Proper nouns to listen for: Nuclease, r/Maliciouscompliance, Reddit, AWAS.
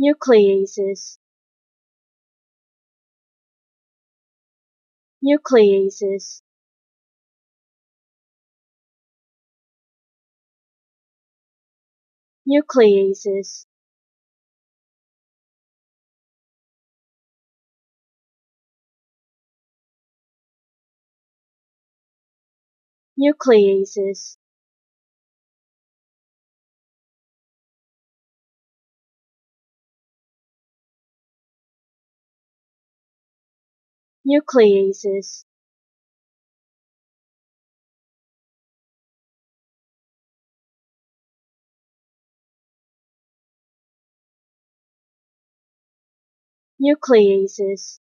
Nucleases. Nucleases. Nucleases. Nucleases. Nucleases. Nucleases.